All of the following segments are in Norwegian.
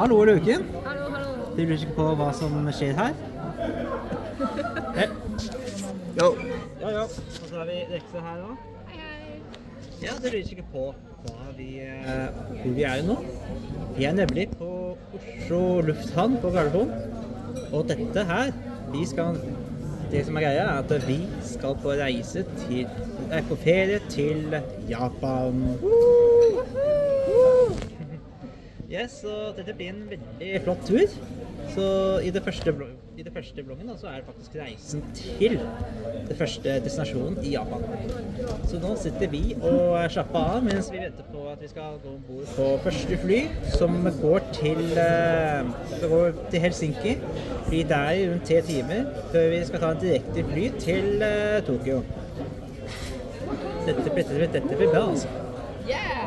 Hallo, Løken. Hallo, hallo. Du lurer ikke på hva som skjer her? Jo. Ja, ja. Og så har vi Rekse her nå. Hei, hei. Ja, du lurer ikke på hva hvor vi er nå. Vi er nemlig på Oslo Lufthavn på Gardermoen. Og dette her, det som er greia er at vi skal på reise til, på ferie til Japan. Yes, så dette blir en veldig flott tur. Så i det første vloggen så er det faktisk reisen til det første destinasjonen i Japan. Så nå sitter vi og slapper av mens vi venter på at vi skal gå ombord på første fly som går til Helsinki. Fly der i rundt 3 timer før vi skal ta en direkte fly til Tokyo. Dette blir bra, altså. Yeah!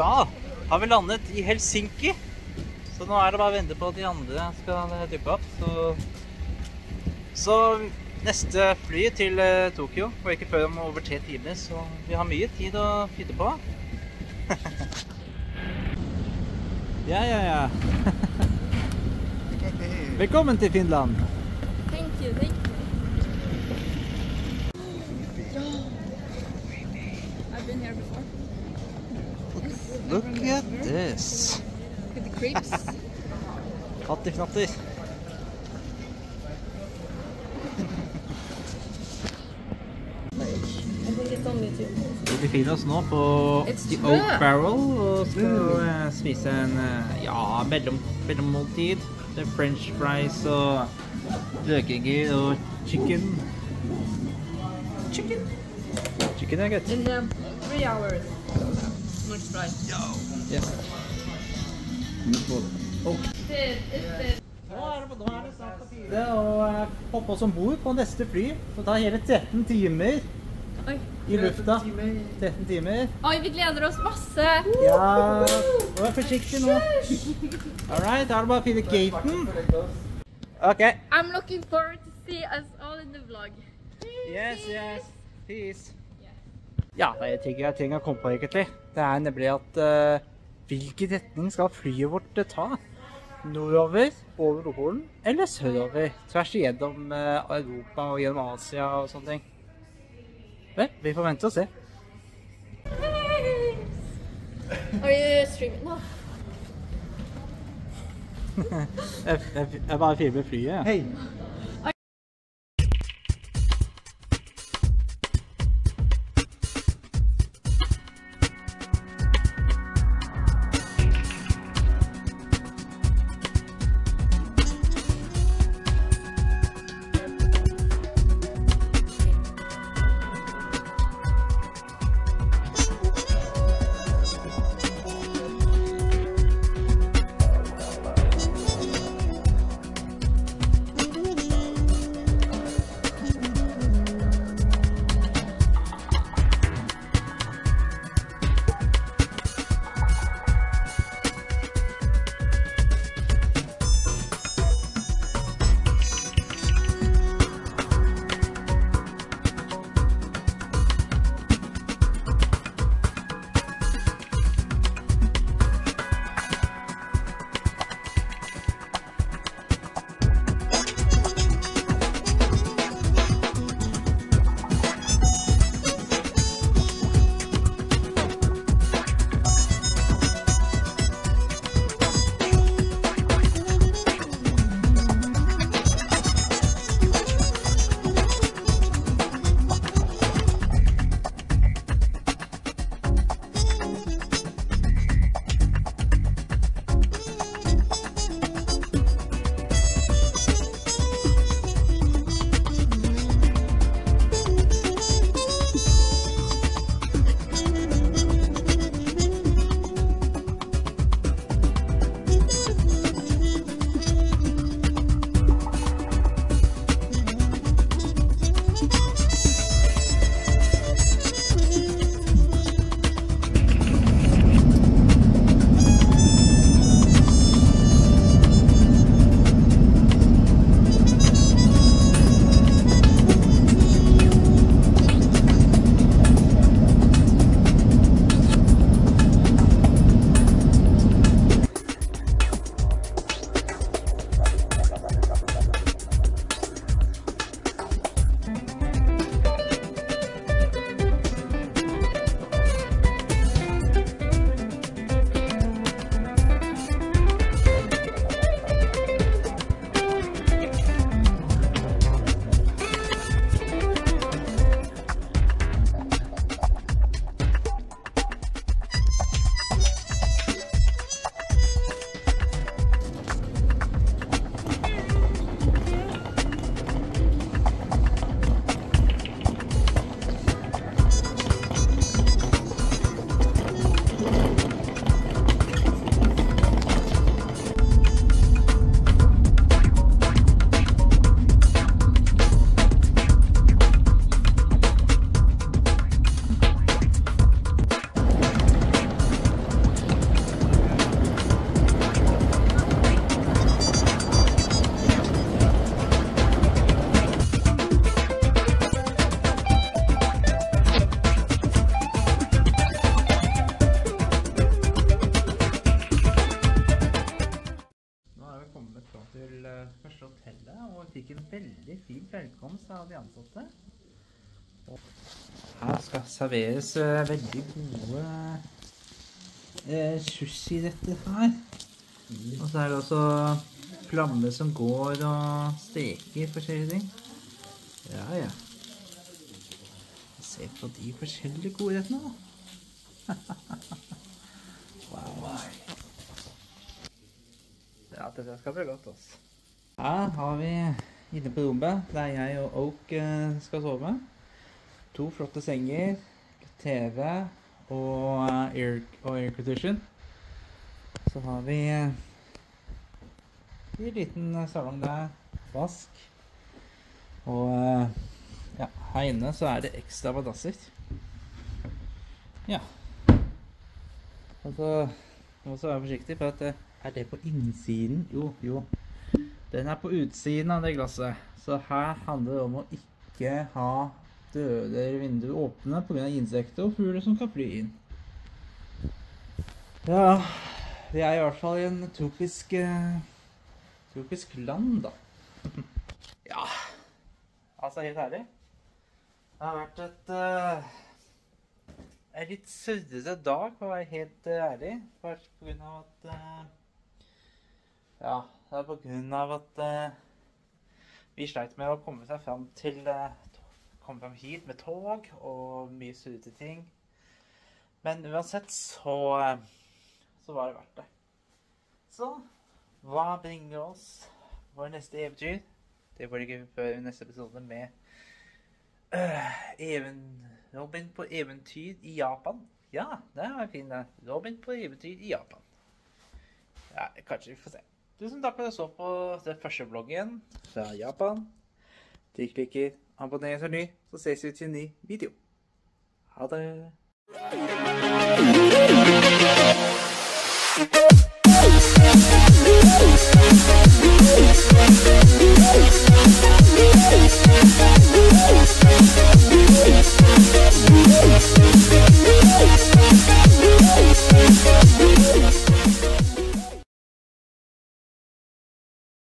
Da har vi landet i Helsinki, så nå er det bare å vente på at de andre skal dukke opp. Så neste fly til Tokyo, og ikke før om over 3 timer, så vi har mye tid å flytte på. Ja. Velkommen til Finland! Thank you. I've been here before. Look at this! Look at the creeps! Fattigfnatter! Vi befinner oss nå på The Oak Barrel og skal spise en mellommåltid. Det er french fries og løkenger og chicken. Chicken er godt. In 3 hours. Det å hoppe oss ombord på neste fly, så tar hele 13 timer i lufta. 13 timer. Oi, vi gleder oss masse! Ja, vær forsiktig nå. Alright, da er det bare å finne gaten. Ok. I'm looking forward to see us all in the vlog. Yes, peace. Ja, det er en ting jeg trenger å komme på egentlig. Det er nemlig at hvilken retning skal flyet vårt ta? Nordover, over Nordpolen, eller sørover? Tvers gjennom Europa og gjennom Asia og sånne ting. Vel, vi får vente og se. Are you streaming now? Jeg bare filmer flyet, ja. Hei! til det første hotellet, og vi fikk en veldig fin velkomst av de ansatte. Og her skal serveres veldig gode sushi-retter her. Og så er det også flammer som går og steker forskjellige ting. Ja, ja. Se på de forskjellige gode rettene da. Wow. Ja, dette skal bli godt, altså. Her har vi inne på rommet, der jeg og Oak skal sove. To flotte senger, TV og aircondition. Så har vi en liten salong der, vask. Og ja, her inne så er det ekstra badasser. Ja. Og så må jeg være forsiktig, for at er det på innsiden? Jo, jo. Den er på utsiden av det glasset. Så her handler det om å ikke ha dører og vinduer åpne på grunn av insekter og fugler som kan fly inn. Ja, vi er i hvert fall i en tropisk land da. Ja, altså helt ærlig. Det har vært en litt surrete dag, for å være helt ærlig. Først på grunn av at ja, det er på grunn av at vi sleit med å komme seg fram til komme fram hit med tog og mye surrete ting. Men uansett så var det verdt det. Så hva bringer oss vår neste eventyr? Det får dere før i neste episode med Robin på eventyr i Japan. Ja, det var fint det. Robin på eventyr i Japan. Ja, kanskje vi får se. Tusen takk for at du så på den første vloggen fra Japan. Klikk, abonner hvis du er ny, så ses vi til en ny video. Ha det!